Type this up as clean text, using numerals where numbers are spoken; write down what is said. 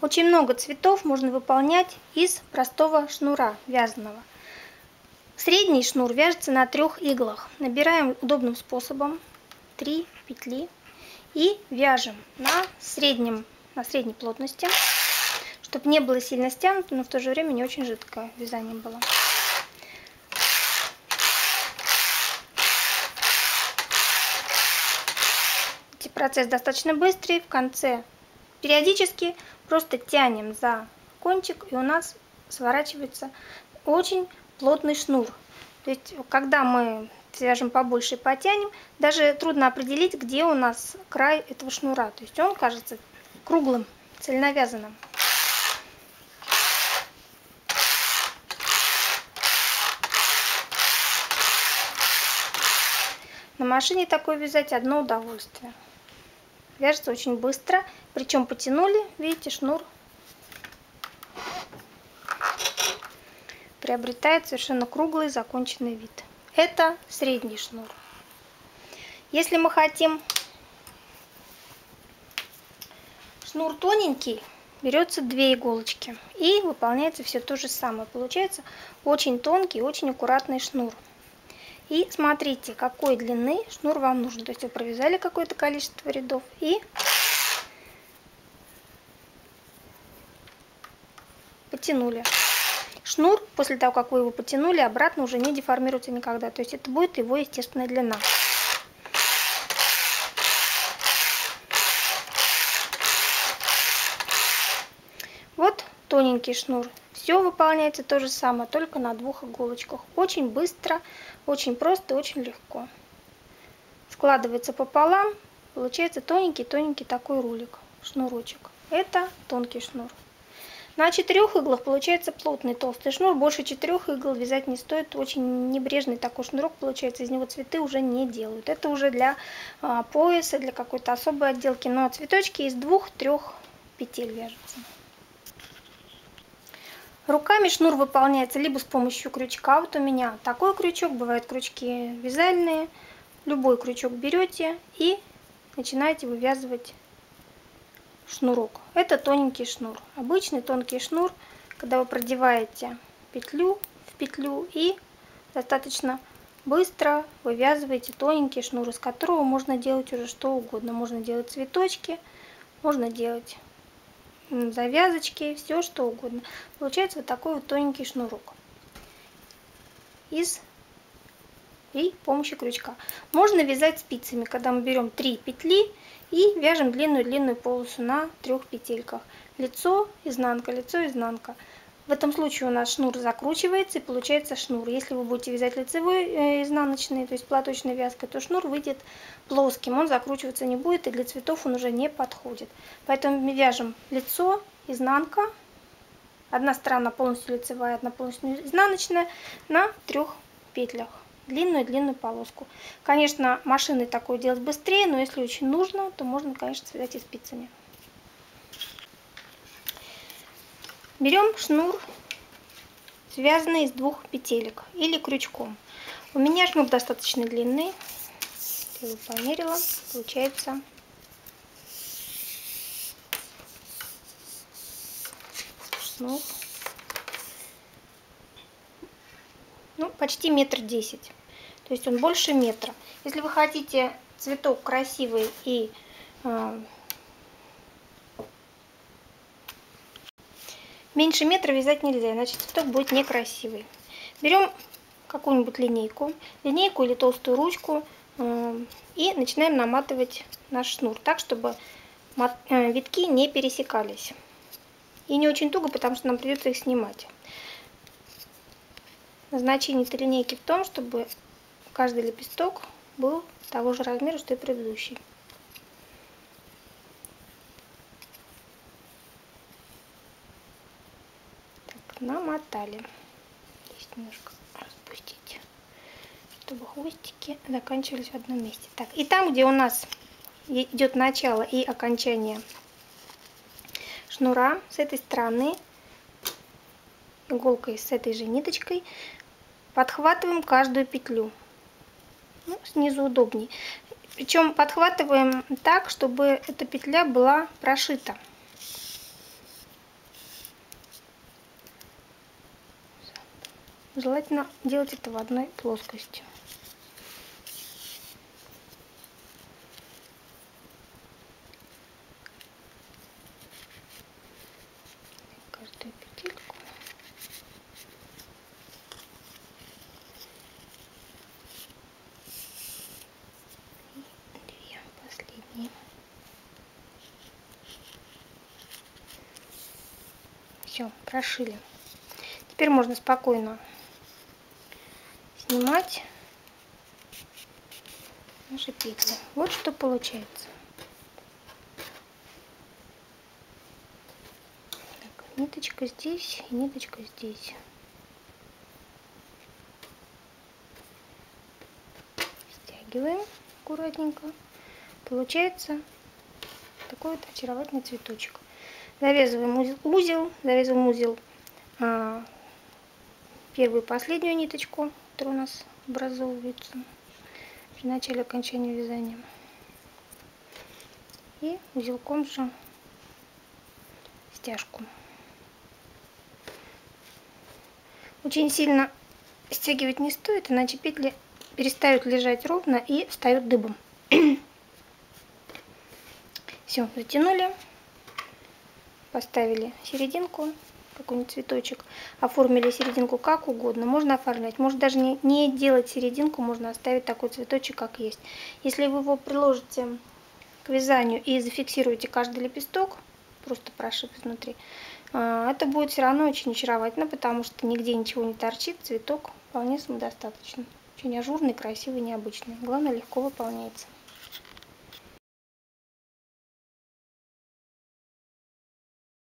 Очень много цветов можно выполнять из простого шнура вязаного. Средний шнур вяжется на 3 иглах. Набираем удобным способом 3 петли и вяжем на средней плотности, чтобы не было сильно стянуто, но в то же время не очень жидкое вязание было. Процесс достаточно быстрый. В конце периодически просто тянем за кончик, и у нас сворачивается очень плотный шнур. То есть, когда мы свяжем побольше и потянем, даже трудно определить, где у нас край этого шнура. То есть он кажется круглым, цельновязанным. На машине такое вязать одно удовольствие. Вяжется очень быстро, причем потянули, видите, шнур приобретает совершенно круглый законченный вид. Это средний шнур. Если мы хотим шнур тоненький, берется 2 иголочки и выполняется все то же самое. Получается очень тонкий, очень аккуратный шнур. И смотрите, какой длины шнур вам нужен. То есть вы провязали какое-то количество рядов и потянули. Шнур, после того, как вы его потянули, обратно уже не деформируется никогда. То есть это будет его естественная длина. Вот тоненький шнур. Все выполняется то же самое, только на 2 иголочках. Очень быстро, очень просто, очень легко. Складывается пополам, получается тоненький-тоненький такой рулик, шнурочек. Это тонкий шнур. На 4 иглах получается плотный толстый шнур. Больше 4 игл вязать не стоит. Очень небрежный такой шнурок получается. Из него цветы уже не делают. Это уже для пояса, для какой-то особой отделки. Но цветочки из 2-3 петель вяжутся. Руками шнур выполняется либо с помощью крючка. Вот у меня такой крючок, бывают крючки вязальные. Любой крючок берете и начинаете вывязывать шнурок. Это тоненький шнур. Обычный тонкий шнур, когда вы продеваете петлю в петлю и достаточно быстро вывязываете тоненький шнур, из которого можно делать уже что угодно. Можно делать цветочки, можно делать завязочки, все что угодно. Получается вот такой вот тоненький шнурок при помощи крючка. Можно вязать спицами, когда мы берем 3 петли и вяжем длинную-длинную полосу на 3 петельках. Лицо, изнанка, лицо, изнанка. В этом случае у нас шнур закручивается и получается шнур. Если вы будете вязать лицевой изнаночной, то есть платочной вязкой, то шнур выйдет плоским, он закручиваться не будет, и для цветов он уже не подходит. Поэтому мы вяжем лицо, изнанка, одна сторона полностью лицевая, одна полностью изнаночная, на 3 петлях, длинную-длинную полоску. Конечно, машиной такое делать быстрее, но если очень нужно, то можно, конечно, связать и спицами. Берем шнур, связанный из 2 петелек или крючком. У меня шнур достаточно длинный. Я его померила, получается почти 1,10 м. То есть он больше метра. Если вы хотите цветок красивый и меньше метра вязать нельзя, иначе цветок будет некрасивый. Берем какую-нибудь линейку или толстую ручку и начинаем наматывать наш шнур так, чтобы витки не пересекались. И не очень туго, потому что нам придется их снимать. Назначение этой линейки в том, чтобы каждый лепесток был того же размера, что и предыдущий. Намотали. Здесь немножко распустить, чтобы хвостики заканчивались в одном месте. Так, и там, где у нас идет начало и окончание шнура, с этой стороны иголкой с этой же ниточкой подхватываем каждую петлю. Снизу удобней. Причем подхватываем так, чтобы эта петля была прошита. Желательно делать это в одной плоскости. Каждую петельку. И две последние. Все, прошили. Теперь можно спокойно снимать наши петли. Вот что получается. Так, ниточка здесь и ниточка здесь. Стягиваем аккуратненько. Получается такой вот очаровательный цветочек. Завязываем узел. Первую и последнюю ниточку, которая у нас образовывается при начале окончания вязания. И узелком же стяжку. Очень сильно стягивать не стоит, иначе петли перестают лежать ровно и встают дыбом. Все, затянули, поставили серединку. Какой-нибудь цветочек, оформили серединку как угодно, можно оформлять, можно даже не делать серединку, можно оставить такой цветочек, как есть. Если вы его приложите к вязанию и зафиксируете каждый лепесток, просто прошив изнутри, это будет все равно очень очаровательно, потому что нигде ничего не торчит, цветок вполне самодостаточно. Очень ажурный, красивый, необычный. Главное, легко выполняется.